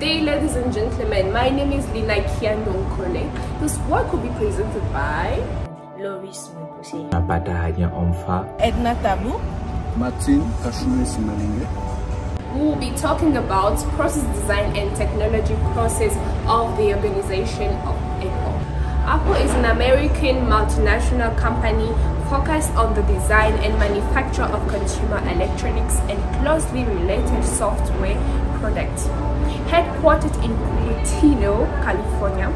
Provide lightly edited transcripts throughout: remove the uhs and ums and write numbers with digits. Good day, ladies and gentlemen. My name is Lina Kian Dongkone. This work will be presented by Louise Mupusi, Abadanya Omphah, Edna Tabu, Martin Kashune Simalenge. We will be talking about process design and technology process of the organization of Apple. Apple is an American multinational company focused on the design and manufacture of consumer electronics and closely related software products. Headquartered in Cupertino, California,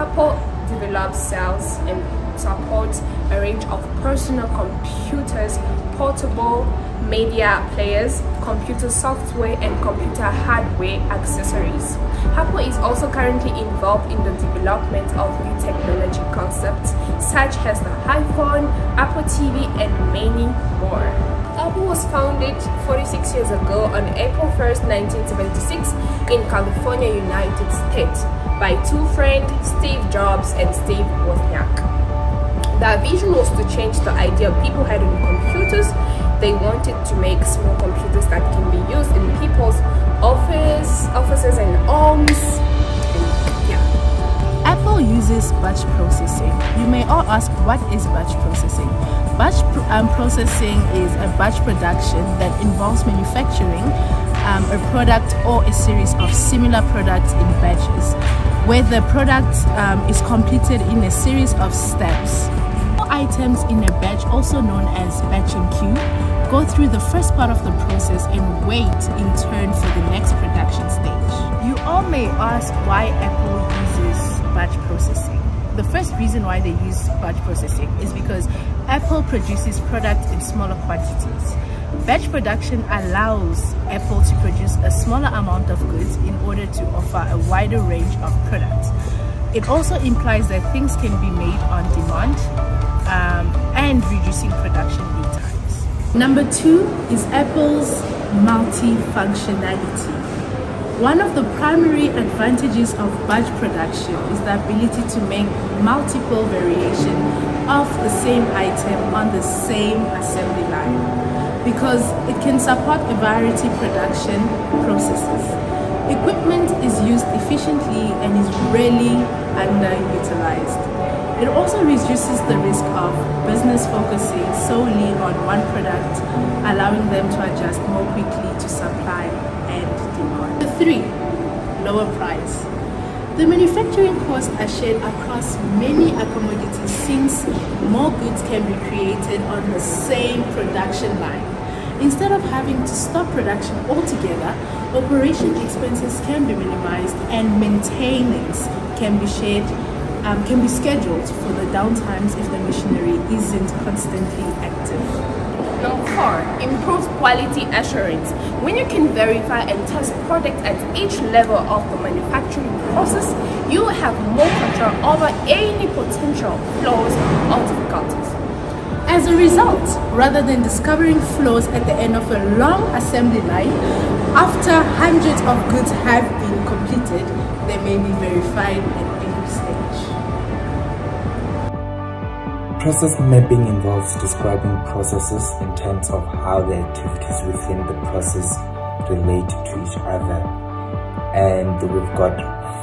Apple develops, sells, and supports a range of personal computers, portable media players, computer software, and computer hardware accessories. Apple is also currently involved in the development of new technology concepts such as the iPhone, Apple TV, and many more. Apple was founded 46 years ago on April 1st, 1976 in California, United States by two friends, Steve Jobs and Steve Wozniak. Their vision was to change the idea people had on computers. They wanted to make small computers that can be used in people's offices and homes. Apple uses batch processing. You may all ask, what is batch processing? Batch processing is a batch production that involves manufacturing a product or a series of similar products in batches, where the product is completed in a series of steps. Items in a batch, also known as batching queue, go through the first part of the process and wait in turn for the next production stage. You all may ask why Apple uses batch processing. The first reason why they use batch processing is because Apple produces products in smaller quantities. Batch production allows Apple to produce a smaller amount of goods in order to offer a wider range of products. It also implies that things can be made on demand, and reducing production lead times. Number two is Apple's multifunctionality. One of the primary advantages of batch production is the ability to make multiple variations of the same item on the same assembly line, because it can support a variety of production processes. Equipment is used efficiently and is rarely underutilized. It also reduces the risk of business focusing solely on one product, allowing them to adjust more quickly to supply and demand. Number three, lower price. The manufacturing costs are shared across many commodities since more goods can be created on the same production line. Instead of having to stop production altogether, operation expenses can be minimized and maintenance can be shared. Can be scheduled for the downtimes if the machinery isn't constantly active. Number four, improved quality assurance. When you can verify and test products at each level of the manufacturing process, you have more control over any potential flaws or difficulties. As a result, rather than discovering flaws at the end of a long assembly line, after hundreds of goods have been completed, they may be verified and process mapping involves describing processes in terms of how the activities within the process relate to each other. And we've got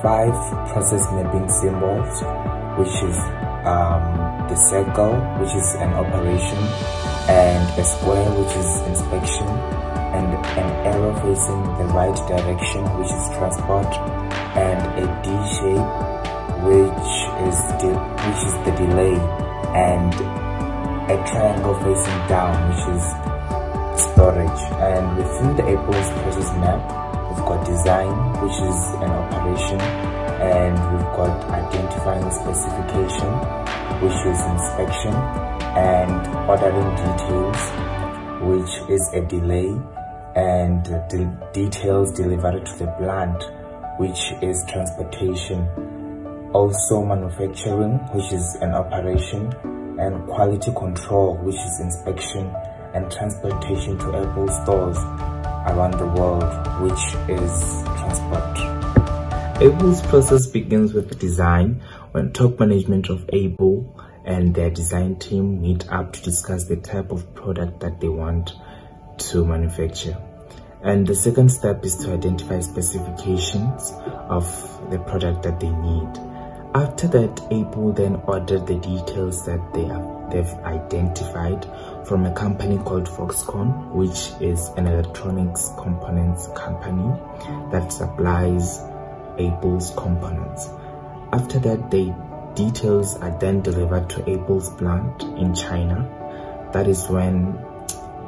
five process mapping symbols, which is the circle, which is an operation, and a square, which is inspection, and an arrow facing the right direction, which is transport, and a D shape, which is the delay, and a triangle facing down, which is storage. And within the Apple's process map, we've got design, which is an operation, and we've got identifying specification, which is inspection, and ordering details, which is a delay, and details delivered to the plant, which is transportation. Also manufacturing, which is an operation, and quality control, which is inspection, and transportation to Apple stores around the world, which is transport. Apple's process begins with design, when top management of Apple and their design team meet up to discuss the type of product that they want to manufacture. And the second step is to identify specifications of the product that they need. After that, Apple then ordered the details that they've identified from a company called Foxconn, which is an electronics components company that supplies Apple's components. After that, the details are then delivered to Apple's plant in China. That is when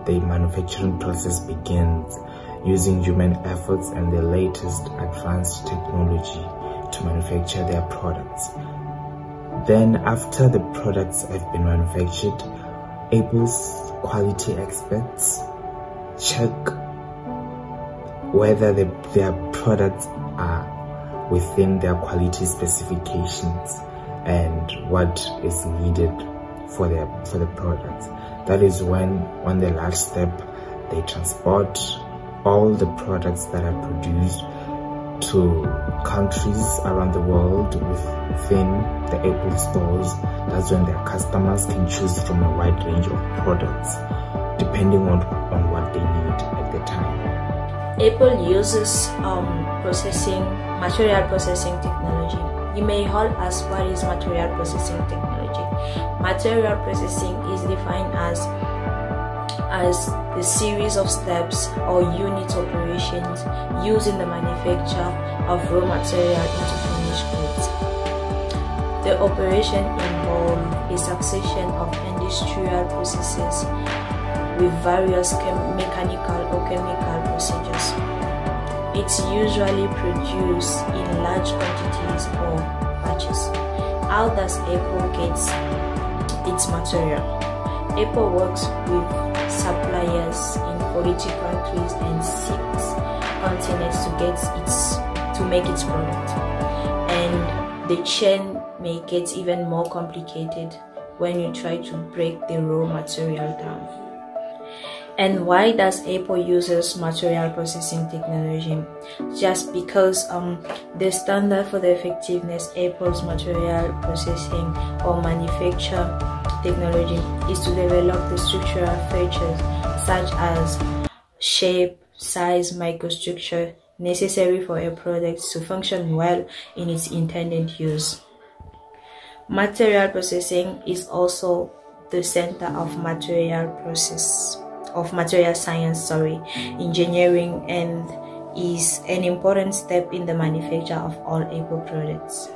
the manufacturing process begins, using human efforts and the latest advanced technology to manufacture their products. Then after the products have been manufactured, Apple's quality experts check whether their products are within their quality specifications and what is needed for the products. That is when, on the last step, they transport all the products that are produced to countries around the world within the Apple stores. That's when their customers can choose from a wide range of products, depending on what they need at the time. Apple uses material processing technology. You may all ask, what is material processing technology? Material processing is defined as the series of steps or unit operations used in the manufacture of raw material into finished goods. The operation involves a succession of industrial processes with various mechanical or chemical procedures. It's usually produced in large quantities or batches. How does Apple get its material? Apple works with suppliers in 40 countries and 6 continents to make its product, and the chain may get even more complicated when you try to break the raw material down. And why does Apple uses material processing technology? Just because the standard for the effectiveness Apple's material processing or manufacture technology is to develop the structural features such as shape, size, microstructure necessary for a product to function well in its intended use. Material processing is also the center of material science, engineering, and is an important step in the manufacture of all Apple products.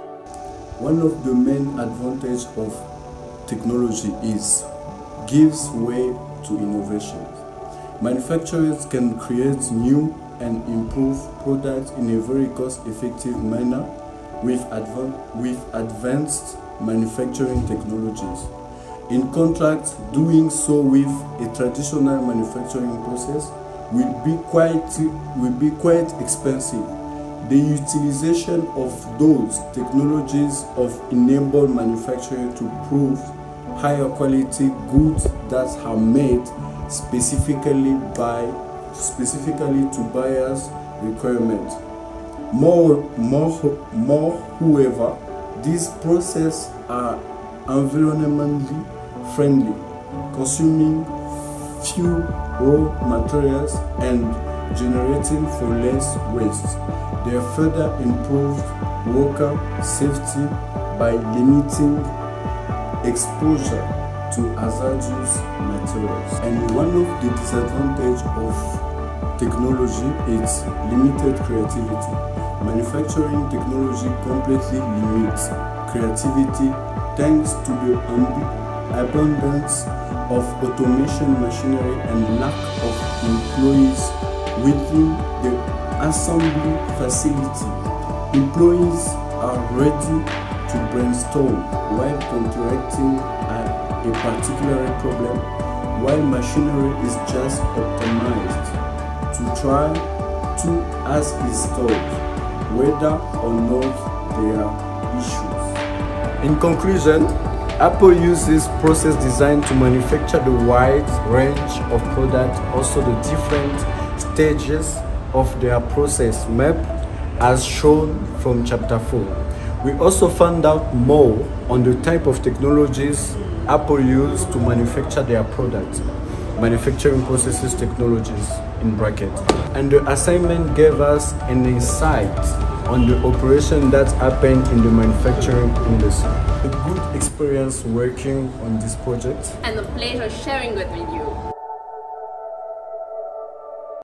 One of the main advantages of technology is gives way to innovation. Manufacturers can create new and improved products in a very cost-effective manner with advanced manufacturing technologies. In contrast, doing so with a traditional manufacturing process will be quite expensive. The utilization of those technologies of enable manufacturing to prove higher quality goods that are made specifically to buyers' requirements. Moreover, these processes are environmentally friendly, consuming few raw materials and generating for less waste. They further improve worker safety by limiting exposure to hazardous materials. And one of the disadvantages of technology is limited creativity. Manufacturing technology completely limits creativity thanks to the abundance of automation machinery and lack of employees within the assembly facility. Employees are ready to brainstorm while contracting a particular problem, while machinery is just optimized to try to ask it solved whether or not there are issues. In conclusion, Apple uses process design to manufacture the wide range of products, also the different stages of their process map as shown from chapter 4. We also found out more on the type of technologies Apple used to manufacture their products. manufacturing processes technologies in brackets. And the assignment gave us an insight on the operation that happened in the manufacturing industry. A good experience working on this project and the pleasure sharing it with you.